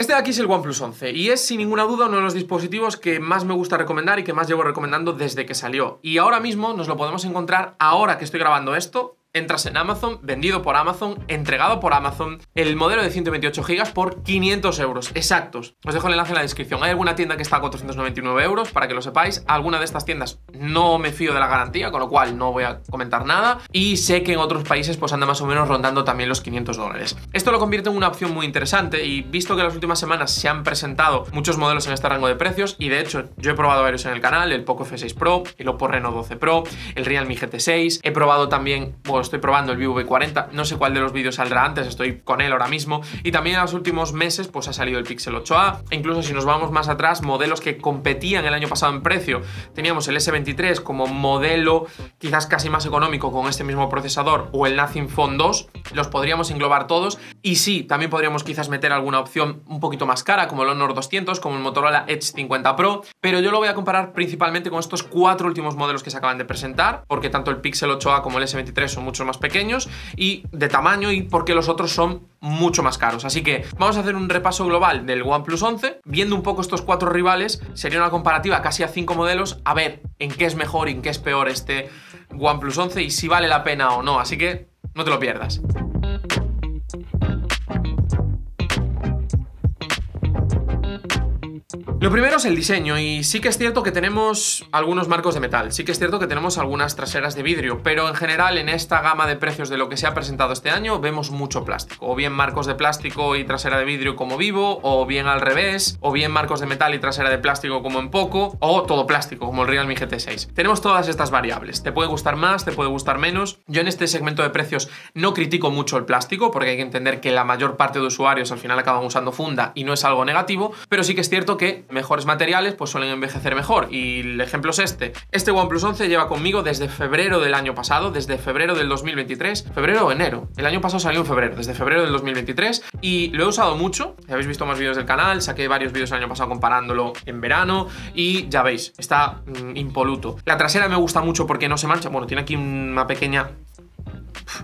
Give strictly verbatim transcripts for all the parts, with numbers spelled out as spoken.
Este de aquí es el OnePlus once y es sin ninguna duda uno de los dispositivos que más me gusta recomendar y que más llevo recomendando desde que salió. Y ahora mismo nos lo podemos encontrar, ahora que estoy grabando esto, entras en Amazon, vendido por Amazon, entregado por Amazon, el modelo de ciento veintiocho gigas por quinientos euros exactos. Os dejo el enlace en la descripción. Hay alguna tienda que está a cuatrocientos noventa y nueve euros, para que lo sepáis. Alguna de estas tiendas no me fío de la garantía, con lo cual no voy a comentar nada, y sé que en otros países pues anda más o menos rondando también los quinientos dólares. Esto lo convierte en una opción muy interesante, y visto que en las últimas semanas se han presentado muchos modelos en este rango de precios, y de hecho yo he probado varios en el canal, el Poco F seis Pro, el Oppo Reno doce Pro, el Realme G T seis, he probado también, bueno, estoy probando el Vivo V cuarenta, no sé cuál de los vídeos saldrá antes, estoy con él ahora mismo, y también en los últimos meses pues ha salido el Pixel ocho a, e incluso si nos vamos más atrás, modelos que competían el año pasado en precio, teníamos el S veintitrés como modelo quizás casi más económico con este mismo procesador, o el Nothing Phone dos, los podríamos englobar todos, y sí, también podríamos quizás meter alguna opción un poquito más cara, como el Honor doscientos, como el Motorola Edge cincuenta Pro, pero yo lo voy a comparar principalmente con estos cuatro últimos modelos que se acaban de presentar, porque tanto el Pixel ocho a como el S veintitrés son mucho más pequeños y de tamaño, y porque los otros son mucho más caros. Así que vamos a hacer un repaso global del OnePlus once, viendo un poco estos cuatro rivales. Sería una comparativa casi a cinco modelos, a ver en qué es mejor y en qué es peor este OnePlus once y si vale la pena o no, así que no te lo pierdas. Lo primero es el diseño, y sí que es cierto que tenemos algunos marcos de metal, sí que es cierto que tenemos algunas traseras de vidrio, pero en general en esta gama de precios de lo que se ha presentado este año vemos mucho plástico, o bien marcos de plástico y trasera de vidrio como Vivo, o bien al revés, o bien marcos de metal y trasera de plástico como en Poco, o todo plástico como el Realme G T seis. Tenemos todas estas variables, te puede gustar más, te puede gustar menos. Yo en este segmento de precios no critico mucho el plástico, porque hay que entender que la mayor parte de usuarios al final acaban usando funda y no es algo negativo, pero sí que es cierto que mejores materiales pues suelen envejecer mejor, y el ejemplo es este. Este OnePlus once lleva conmigo desde febrero del año pasado, desde febrero del dos mil veintitrés, febrero o enero, el año pasado salió en febrero, desde febrero del dos mil veintitrés, y lo he usado mucho, ya habéis visto más vídeos del canal, saqué varios vídeos el año pasado comparándolo en verano, y ya veis, está mmm, impoluto. La trasera me gusta mucho porque no se mancha, bueno, tiene aquí una pequeña...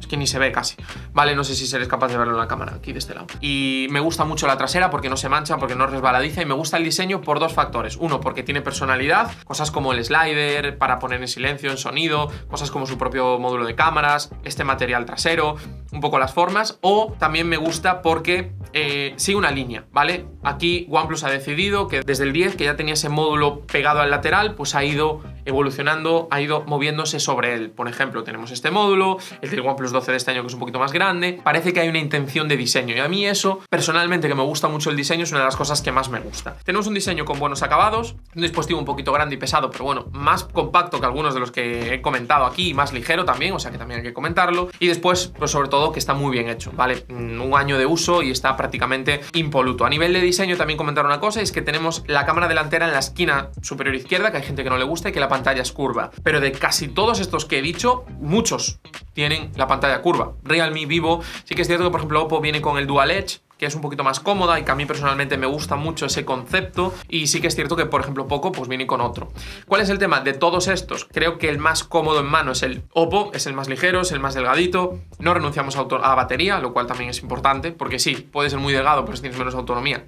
Es que ni se ve casi, vale, no sé si seréis capaz de verlo en la cámara, aquí de este lado. Y me gusta mucho la trasera porque no se mancha, porque no resbaladiza, y me gusta el diseño por dos factores. Uno, porque tiene personalidad, cosas como el slider para poner en silencio, en sonido, cosas como su propio módulo de cámaras, este material trasero, un poco las formas. O también me gusta porque eh, sigue una línea, ¿vale? Aquí OnePlus ha decidido que desde el diez, que ya tenía ese módulo pegado al lateral, pues ha ido evolucionando, ha ido moviéndose sobre él. Por ejemplo, tenemos este módulo, el del OnePlus doce de este año, que es un poquito más grande. Parece que hay una intención de diseño, y a mí eso, personalmente, que me gusta mucho el diseño, es una de las cosas que más me gusta. Tenemos un diseño con buenos acabados, un dispositivo un poquito grande y pesado, pero bueno, más compacto que algunos de los que he comentado aquí, y más ligero también, o sea que también hay que comentarlo. Y después, pues sobre todo, que está muy bien hecho, ¿vale? Un año de uso y está prácticamente impoluto. A nivel de diseño también comentar una cosa, es que tenemos la cámara delantera en la esquina superior izquierda, que hay gente que no le gusta y que la pantalla es curva, pero de casi todos estos que he dicho, muchos tienen la pantalla curva. Realme, Vivo, sí que es cierto que por ejemplo Oppo viene con el Dual Edge, que es un poquito más cómoda y que a mí personalmente me gusta mucho ese concepto, y sí que es cierto que por ejemplo Poco pues viene con otro. ¿Cuál es el tema de todos estos? Creo que el más cómodo en mano es el Oppo, es el más ligero, es el más delgadito, no renunciamos a, a batería, lo cual también es importante, porque sí, puede ser muy delgado, pero si tienes menos autonomía,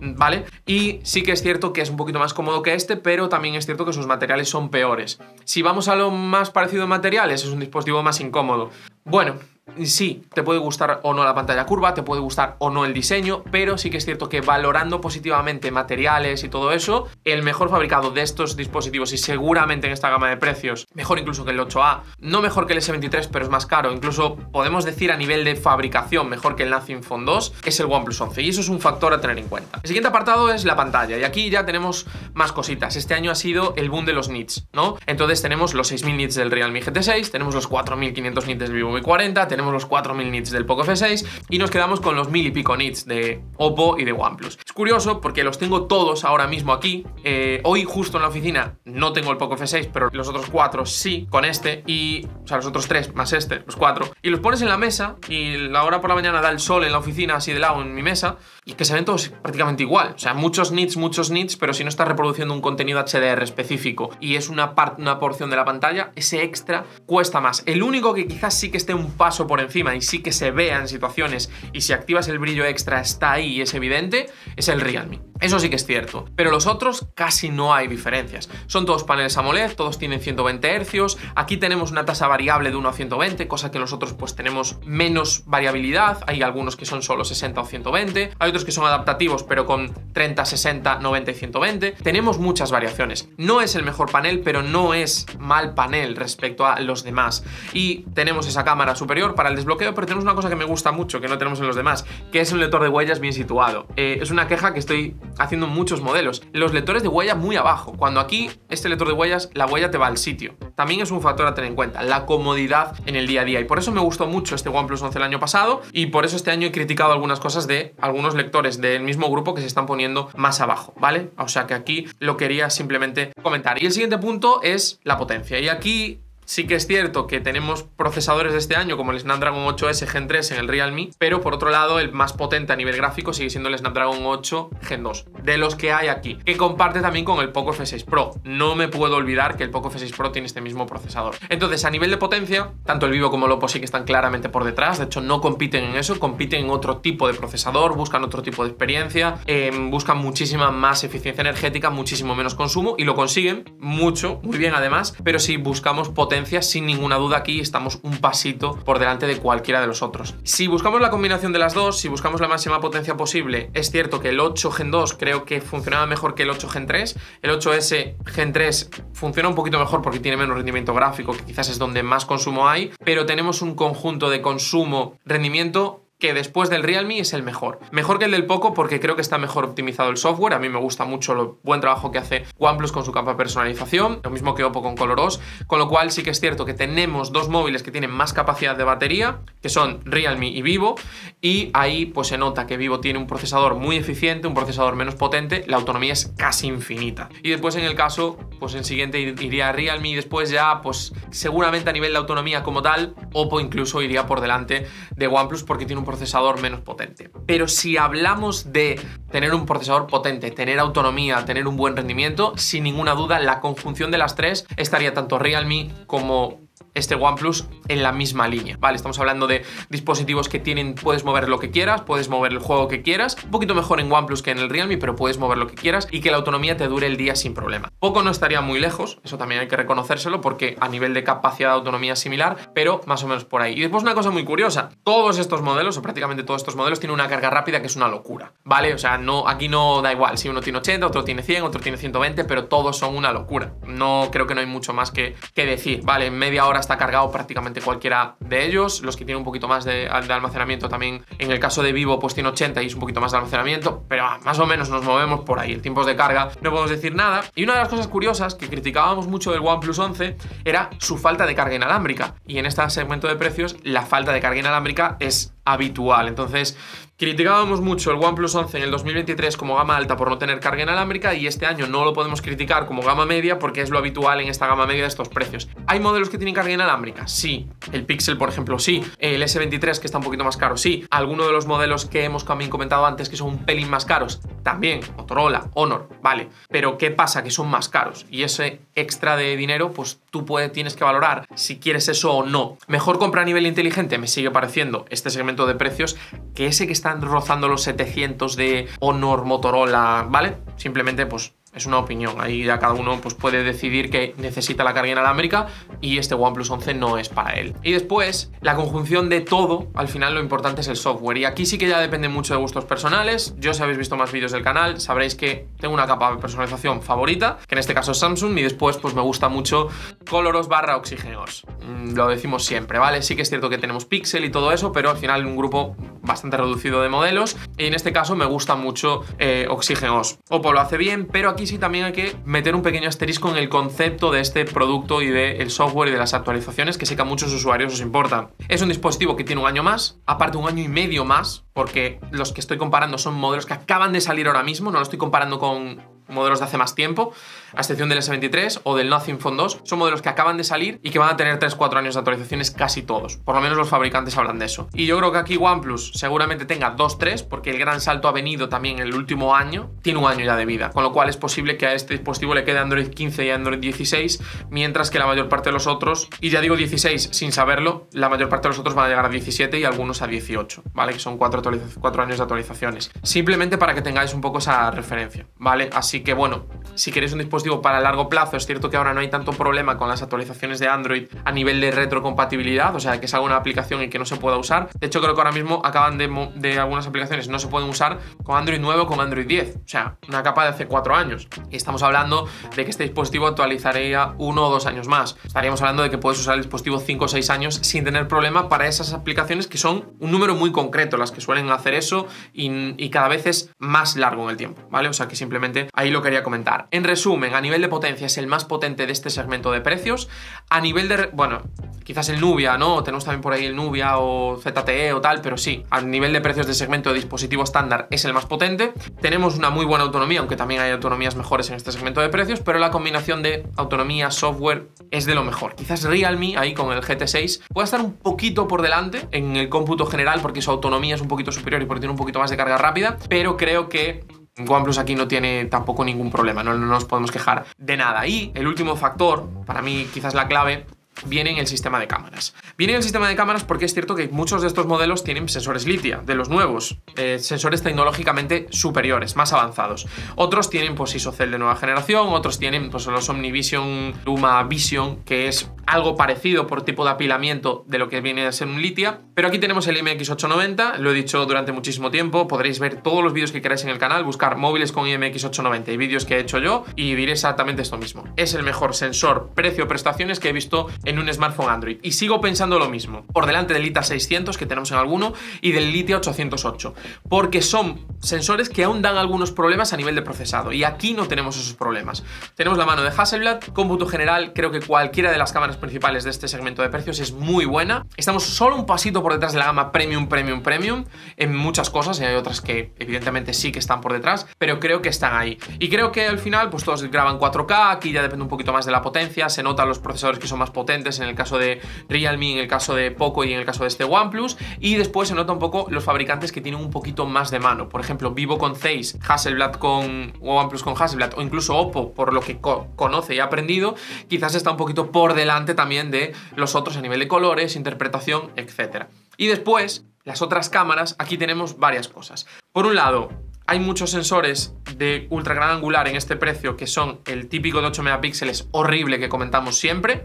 ¿vale? Y sí que es cierto que es un poquito más cómodo que este, pero también es cierto que sus materiales son peores. Si vamos a lo más parecido en materiales, es un dispositivo más incómodo. Bueno, sí, te puede gustar o no la pantalla curva, te puede gustar o no el diseño, pero sí que es cierto que valorando positivamente materiales y todo eso, el mejor fabricado de estos dispositivos, y seguramente en esta gama de precios, mejor incluso que el ocho a, no mejor que el S veintitrés, pero es más caro, incluso podemos decir a nivel de fabricación mejor que el Nothing Phone dos, es el OnePlus once, y eso es un factor a tener en cuenta. El siguiente apartado es la pantalla, y aquí ya tenemos más cositas. Este año ha sido el boom de los nits, ¿no? Entonces tenemos los seis mil nits del Realme G T seis, tenemos los cuatro mil quinientos nits del Vivo V cuarenta, tenemos los cuatro mil nits del Poco F seis y nos quedamos con los mil y pico nits de Oppo y de OnePlus. Es curioso porque los tengo todos ahora mismo aquí. Eh, hoy justo en la oficina no tengo el Poco F seis, pero los otros cuatro sí, con este y... O sea, los otros tres más este, los cuatro. Y los pones en la mesa y la hora por la mañana da el sol en la oficina así de lado en mi mesa y que se ven todos prácticamente igual. O sea, muchos nits, muchos nits, pero si no estás reproduciendo un contenido H D R específico y es una, part, una porción de la pantalla, ese extra cuesta más. El único que quizás sí que esté un paso por encima y sí que se vea en situaciones y si activas el brillo extra está ahí y es evidente, es el Realme. Eso sí que es cierto, pero los otros casi no hay diferencias. Son todos paneles AMOLED, todos tienen ciento veinte hercios, aquí tenemos una tasa variable de uno a ciento veinte, cosa que nosotros pues tenemos menos variabilidad, hay algunos que son solo sesenta o ciento veinte, hay otros que son adaptativos pero con treinta, sesenta, noventa y ciento veinte, tenemos muchas variaciones. No es el mejor panel, pero no es mal panel respecto a los demás. Y tenemos esa cámara superior para el desbloqueo, pero tenemos una cosa que me gusta mucho, que no tenemos en los demás, que es un lector de huellas bien situado. Eh, es una queja que estoy haciendo muchos modelos, los lectores de huella muy abajo, cuando aquí este lector de huellas la huella te va al sitio. También es un factor a tener en cuenta, la comodidad en el día a día, y por eso me gustó mucho este OnePlus once el año pasado y por eso este año he criticado algunas cosas de algunos lectores del mismo grupo que se están poniendo más abajo, ¿vale? O sea que aquí lo quería simplemente comentar. Y el siguiente punto es la potencia, y aquí sí que es cierto que tenemos procesadores de este año como el Snapdragon ocho S Gen tres en el Realme, pero por otro lado el más potente a nivel gráfico sigue siendo el Snapdragon ocho Gen dos, de los que hay aquí, que comparte también con el Poco F seis Pro. No me puedo olvidar que el Poco F seis Pro tiene este mismo procesador. Entonces, a nivel de potencia, tanto el Vivo como el Oppo sí que están claramente por detrás, de hecho no compiten en eso, compiten en otro tipo de procesador, buscan otro tipo de experiencia, eh, buscan muchísima más eficiencia energética, muchísimo menos consumo, y lo consiguen mucho, muy bien además, pero si buscamos potencia, sin ninguna duda aquí estamos un pasito por delante de cualquiera de los otros. Si buscamos la combinación de las dos, si buscamos la máxima potencia posible, es cierto que el ocho Gen dos creo que funcionaba mejor que el ocho Gen tres, el ocho S Gen tres funciona un poquito mejor porque tiene menos rendimiento gráfico, que quizás es donde más consumo hay, pero tenemos un conjunto de consumo-rendimiento que después del Realme es el mejor. Mejor que el del Poco porque creo que está mejor optimizado el software. A mí me gusta mucho el buen trabajo que hace OnePlus con su capa de personalización, lo mismo que Oppo con ColorOS, con lo cual sí que es cierto que tenemos dos móviles que tienen más capacidad de batería, que son Realme y Vivo, y ahí pues se nota que Vivo tiene un procesador muy eficiente, un procesador menos potente, la autonomía es casi infinita. Y después en el caso, pues el siguiente iría Realme y después ya pues seguramente a nivel de autonomía como tal, Oppo incluso iría por delante de OnePlus porque tiene un procesador menos potente. Pero si hablamos de tener un procesador potente, tener autonomía, tener un buen rendimiento, sin ninguna duda la conjunción de las tres estaría tanto Realme como este OnePlus en la misma línea, ¿vale? Estamos hablando de dispositivos que tienen, puedes mover lo que quieras, puedes mover el juego que quieras, un poquito mejor en OnePlus que en el Realme, pero puedes mover lo que quieras y que la autonomía te dure el día sin problema. Poco no estaría muy lejos, eso también hay que reconocérselo, porque a nivel de capacidad de autonomía es similar, pero más o menos por ahí. Y después una cosa muy curiosa, todos estos modelos, o prácticamente todos estos modelos, tienen una carga rápida que es una locura, ¿vale? O sea, no, aquí no da igual, si uno tiene ochenta, otro tiene cien, otro tiene ciento veinte, pero todos son una locura. No creo que no hay mucho más que, que decir, ¿vale? En media hora está cargado prácticamente cualquiera de ellos. Los que tienen un poquito más de, de almacenamiento también, en el caso de Vivo pues tiene ochenta y es un poquito más de almacenamiento, pero ah, más o menos nos movemos por ahí. En tiempos de carga no podemos decir nada. Y una de las cosas curiosas que criticábamos mucho del OnePlus once era su falta de carga inalámbrica, y en este segmento de precios la falta de carga inalámbrica es habitual. Entonces criticábamos mucho el OnePlus once en el dos mil veintitrés como gama alta por no tener carga inalámbrica, y este año no lo podemos criticar como gama media porque es lo habitual en esta gama media de estos precios. ¿Hay modelos que tienen carga inalámbrica? Sí. El Pixel, por ejemplo, sí. El S veintitrés, que está un poquito más caro, sí. Algunos de los modelos que hemos también comentado antes que son un pelín más caros, también. Motorola, Honor, vale. Pero ¿qué pasa? Que son más caros. Y ese extra de dinero, pues tú puedes, tienes que valorar si quieres eso o no. Mejor compra a nivel inteligente, me sigue pareciendo este segmento de precios que ese que está rozando los setecientos de Honor, Motorola, ¿vale? Simplemente pues es una opinión, ahí ya cada uno pues puede decidir que necesita la carga inalámbrica y este OnePlus once no es para él. Y después, la conjunción de todo, al final lo importante es el software, y aquí sí que ya depende mucho de gustos personales. Yo, si habéis visto más vídeos del canal, sabréis que tengo una capa de personalización favorita, que en este caso es Samsung, y después pues me gusta mucho ColorOS barra OxygenOS. Mm, lo decimos siempre, ¿vale? Sí que es cierto que tenemos Pixel y todo eso, pero al final un grupo bastante reducido de modelos, y en este caso me gusta mucho eh, OxygenOS. Oppo lo hace bien, pero aquí sí también hay que meter un pequeño asterisco en el concepto de este producto y del software y de las actualizaciones, que sé que a muchos usuarios os importan. Es un dispositivo que tiene un año más, aparte un año y medio más, porque los que estoy comparando son modelos que acaban de salir ahora mismo, no lo estoy comparando con modelos de hace más tiempo, a excepción del ese veintitrés o del Nothing Phone dos, son modelos que acaban de salir y que van a tener tres cuatro años de actualizaciones casi todos, por lo menos los fabricantes hablan de eso. Y yo creo que aquí OnePlus seguramente tenga dos tres, porque el gran salto ha venido también en el último año, tiene un año ya de vida, con lo cual es posible que a este dispositivo le quede Android quince y Android dieciséis, mientras que la mayor parte de los otros, y ya digo dieciséis sin saberlo, la mayor parte de los otros van a llegar a diecisiete y algunos a dieciocho, ¿vale? Que son cuatro años de actualizaciones, simplemente para que tengáis un poco esa referencia, ¿vale? Así que bueno, si queréis un dispositivo para largo plazo, es cierto que ahora no hay tanto problema con las actualizaciones de Android a nivel de retrocompatibilidad, o sea, que salga una aplicación y que no se pueda usar. De hecho, creo que ahora mismo acaban de, de algunas aplicaciones no se pueden usar con Android nueve o con Android diez, o sea, una capa de hace cuatro años. Y estamos hablando de que este dispositivo actualizaría uno o dos años más. Estaríamos hablando de que puedes usar el dispositivo cinco o seis años sin tener problema para esas aplicaciones, que son un número muy concreto las que suelen hacer eso, y, y cada vez es más largo en el tiempo, ¿vale? O sea, que simplemente ahí lo quería comentar. En resumen, a nivel de potencia es el más potente de este segmento de precios. A nivel de... bueno, quizás el Nubia, ¿no? Tenemos también por ahí el Nubia o Z T E o tal, pero sí, a nivel de precios de segmento de dispositivo estándar es el más potente. Tenemos una muy buena autonomía, aunque también hay autonomías mejores en este segmento de precios, pero la combinación de autonomía, software, es de lo mejor. Quizás Realme, ahí con el G T seis, pueda estar un poquito por delante en el cómputo general, porque su autonomía es un poquito superior y porque tiene un poquito más de carga rápida, pero creo que OnePlus aquí no tiene tampoco ningún problema, no, no nos podemos quejar de nada. Y el último factor, para mí quizás la clave, viene en el sistema de cámaras. Viene en el sistema de cámaras porque es cierto que muchos de estos modelos tienen sensores Lytia, de los nuevos, eh, sensores tecnológicamente superiores, más avanzados. Otros tienen pues ISOCELL de nueva generación, otros tienen pues los Omnivision Luma Vision, que es algo parecido por tipo de apilamiento de lo que viene a ser un Lytia. Pero aquí tenemos el I M X ochocientos noventa, lo he dicho durante muchísimo tiempo, podréis ver todos los vídeos que queráis en el canal, buscar móviles con I M X ochocientos noventa y vídeos que he hecho yo, y diré exactamente esto mismo. Es el mejor sensor, precio, prestaciones que he visto en un smartphone Android, y sigo pensando lo mismo, por delante del Lytia seiscientos que tenemos en alguno y del Lytia ochocientos ocho, porque son sensores que aún dan algunos problemas a nivel de procesado, y aquí no tenemos esos problemas. Tenemos la mano de Hasselblad, cómputo general, creo que cualquiera de las cámaras principales de este segmento de precios es muy buena. Estamos solo un pasito por detrás de la gama Premium, Premium, Premium en muchas cosas, y hay otras que evidentemente sí que están por detrás, pero creo que están ahí, y creo que al final pues todos graban cuatro K, aquí ya depende un poquito más de la potencia, se notan los procesadores que son más potentes en el caso de Realme, en el caso de Poco y en el caso de este OnePlus, y después se nota un poco los fabricantes que tienen un poquito más de mano, por ejemplo Vivo con Zeiss, Hasselblad con OnePlus con Hasselblad, o incluso Oppo, por lo que co conoce y ha aprendido, quizás está un poquito por delante también de los otros a nivel de colores, interpretación, etcétera. Y después, las otras cámaras, aquí tenemos varias cosas. Por un lado, hay muchos sensores de ultra gran angular en este precio que son el típico de ocho megapíxeles horrible que comentamos siempre,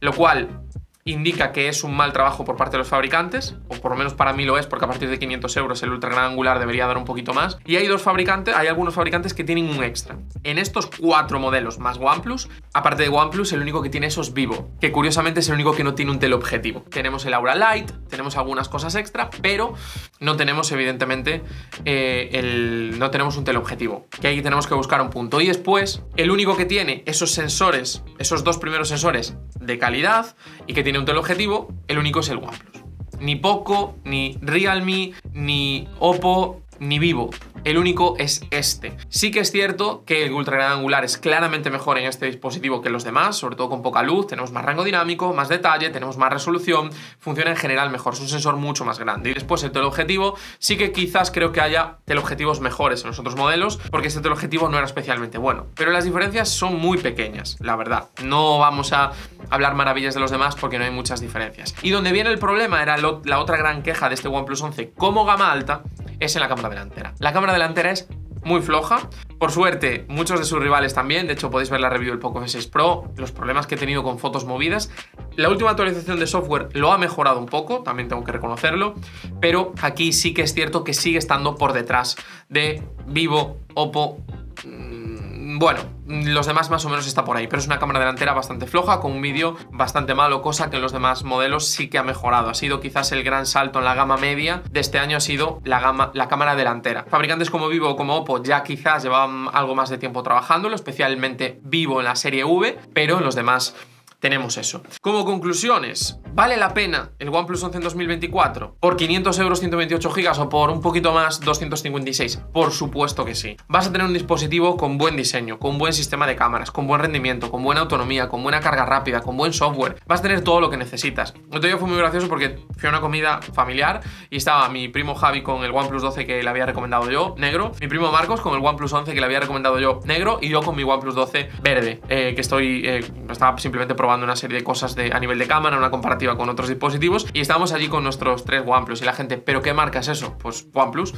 lo cual indica que es un mal trabajo por parte de los fabricantes, o por lo menos para mí lo es, porque a partir de quinientos euros el ultra gran angular debería dar un poquito más. Y hay dos fabricantes, hay algunos fabricantes que tienen un extra. En estos cuatro modelos más OnePlus, aparte de OnePlus, el único que tiene eso es Vivo, que curiosamente es el único que no tiene un teleobjetivo. Tenemos el Aura Light, tenemos algunas cosas extra, pero no tenemos evidentemente eh, el, no tenemos un teleobjetivo, que ahí tenemos que buscar un punto. Y después, el único que tiene esos sensores, esos dos primeros sensores de calidad y que tiene un teleobjetivo, el único es el OnePlus. Ni Poco, ni Realme, ni Oppo, ni Vivo. El único es este. Sí que es cierto que el ultra gran angular es claramente mejor en este dispositivo que los demás, sobre todo con poca luz, tenemos más rango dinámico, más detalle, tenemos más resolución, funciona en general mejor, es un sensor mucho más grande. Y después el teleobjetivo, sí que quizás creo que haya teleobjetivos mejores en los otros modelos, porque este teleobjetivo no era especialmente bueno. Pero las diferencias son muy pequeñas, la verdad. No vamos a hablar maravillas de los demás porque no hay muchas diferencias. Y donde viene el problema, era lo, la otra gran queja de este OnePlus once como gama alta, es en la cámara delantera. La cámara delantera es muy floja. Por suerte, muchos de sus rivales también. De hecho, podéis ver la review del Poco F seis Pro, los problemas que he tenido con fotos movidas. La última actualización de software lo ha mejorado un poco, también tengo que reconocerlo, pero aquí sí que es cierto que sigue estando por detrás de Vivo, Oppo... Bueno, los demás más o menos está por ahí, pero es una cámara delantera bastante floja, con un vídeo bastante malo, cosa que en los demás modelos sí que ha mejorado. Ha sido quizás el gran salto en la gama media de este año, ha sido la, gama, la cámara delantera. Fabricantes como Vivo o como Oppo ya quizás llevaban algo más de tiempo trabajándolo, especialmente Vivo en la serie V, pero en los demás tenemos eso. Como conclusiones, ¿vale la pena el OnePlus once en dos mil veinticuatro? ¿Por quinientos euros, ciento veintiocho gigas o por un poquito más, doscientos cincuenta y seis? Por supuesto que sí. Vas a tener un dispositivo con buen diseño, con buen sistema de cámaras, con buen rendimiento, con buena autonomía, con buena carga rápida, con buen software. Vas a tener todo lo que necesitas. El otro día fue muy gracioso porque fui a una comida familiar y estaba mi primo Javi con el OnePlus doce que le había recomendado yo, negro. Mi primo Marcos con el OnePlus once que le había recomendado yo, negro. Y yo con mi OnePlus doce verde, eh, que estoy, eh, estaba simplemente probando una serie de cosas de, a nivel de cámara, una comparativa con otros dispositivos, y estábamos allí con nuestros tres OnePlus y la gente, ¿pero qué marca es eso? Pues OnePlus.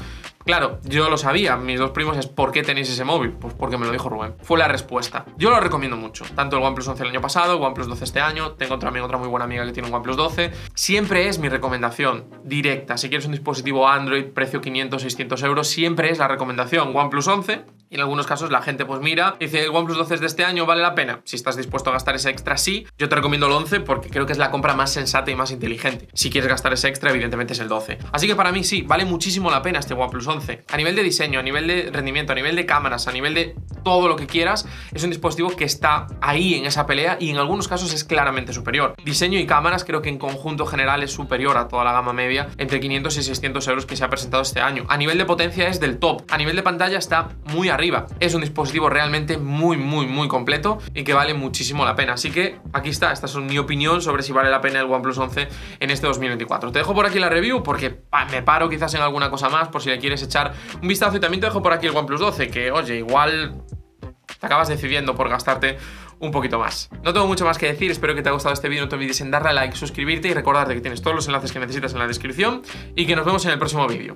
Claro, yo lo sabía, mis dos primos es ¿por qué tenéis ese móvil? Pues porque me lo dijo Rubén. Fue la respuesta. Yo lo recomiendo mucho, tanto el OnePlus once el año pasado, el OnePlus doce este año, tengo otra amiga, otra muy buena amiga que tiene un OnePlus doce, siempre es mi recomendación directa. Si quieres un dispositivo Android, precio quinientos, seiscientos euros, siempre es la recomendación OnePlus once. Y en algunos casos la gente pues mira, dice el OnePlus doce es de este año, ¿vale la pena? Si estás dispuesto a gastar ese extra, sí. Yo te recomiendo el once porque creo que es la compra más sensata y más inteligente. Si quieres gastar ese extra, evidentemente es el doce. Así que para mí sí, vale muchísimo la pena este OnePlus once. A nivel de diseño, a nivel de rendimiento, a nivel de cámaras, a nivel de todo lo que quieras, es un dispositivo que está ahí en esa pelea y en algunos casos es claramente superior. Diseño y cámaras creo que en conjunto general es superior a toda la gama media entre quinientos y seiscientos euros que se ha presentado este año. A nivel de potencia es del top. A nivel de pantalla está muy arriba. Es un dispositivo realmente muy, muy, muy completo y que vale muchísimo la pena. Así que aquí está, esta es mi opinión sobre si vale la pena el OnePlus once en este dos mil veinticuatro. Te dejo por aquí la review porque me paro quizás en alguna cosa más por si le quieres echar un vistazo, y también te dejo por aquí el OnePlus doce que, oye, igual te acabas decidiendo por gastarte un poquito más. No tengo mucho más que decir, espero que te haya gustado este vídeo, no te olvides en darle a like, suscribirte y recordarte que tienes todos los enlaces que necesitas en la descripción y que nos vemos en el próximo vídeo.